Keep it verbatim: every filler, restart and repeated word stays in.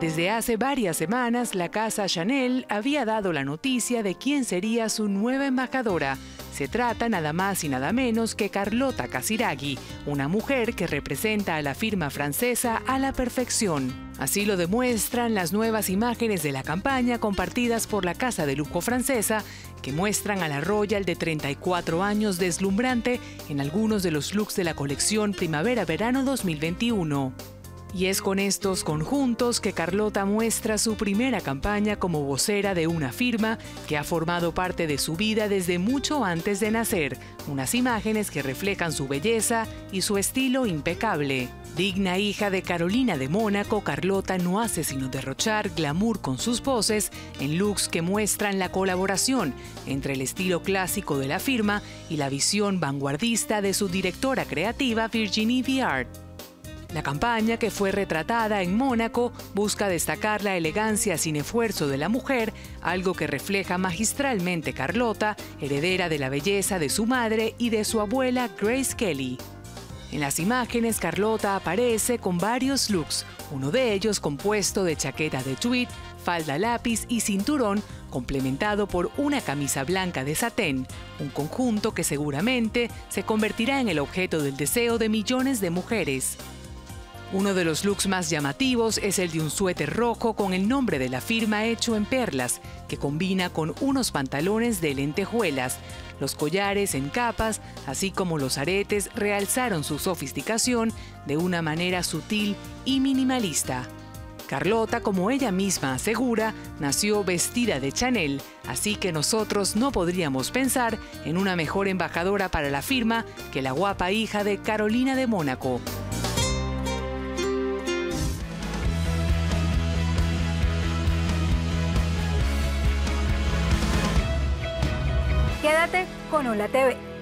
Desde hace varias semanas, la casa Chanel había dado la noticia de quién sería su nueva embajadora. Se trata nada más y nada menos que Carlota Casiraghi, una mujer que representa a la firma francesa a la perfección. Así lo demuestran las nuevas imágenes de la campaña compartidas por la casa de lujo francesa, que muestran a la royal de treinta y cuatro años deslumbrante en algunos de los looks de la colección Primavera-Verano dos mil veintiuno. Y es con estos conjuntos que Carlota muestra su primera campaña como vocera de una firma que ha formado parte de su vida desde mucho antes de nacer, unas imágenes que reflejan su belleza y su estilo impecable. Digna hija de Carolina de Mónaco, Carlota no hace sino derrochar glamour con sus poses en looks que muestran la colaboración entre el estilo clásico de la firma y la visión vanguardista de su directora creativa Virginie Viard. La campaña, que fue retratada en Mónaco, busca destacar la elegancia sin esfuerzo de la mujer, algo que refleja magistralmente Carlota, heredera de la belleza de su madre y de su abuela Grace Kelly. En las imágenes, Carlota aparece con varios looks, uno de ellos compuesto de chaqueta de tweed, falda lápiz y cinturón, complementado por una camisa blanca de satén, un conjunto que seguramente se convertirá en el objeto del deseo de millones de mujeres. Uno de los looks más llamativos es el de un suéter rojo con el nombre de la firma hecho en perlas, que combina con unos pantalones de lentejuelas. Los collares en capas, así como los aretes, realzaron su sofisticación de una manera sutil y minimalista. Carlota, como ella misma asegura, nació vestida de Chanel, así que nosotros no podríamos pensar en una mejor embajadora para la firma que la guapa hija de Carolina de Mónaco. Quédate con ¡HOLA! T V.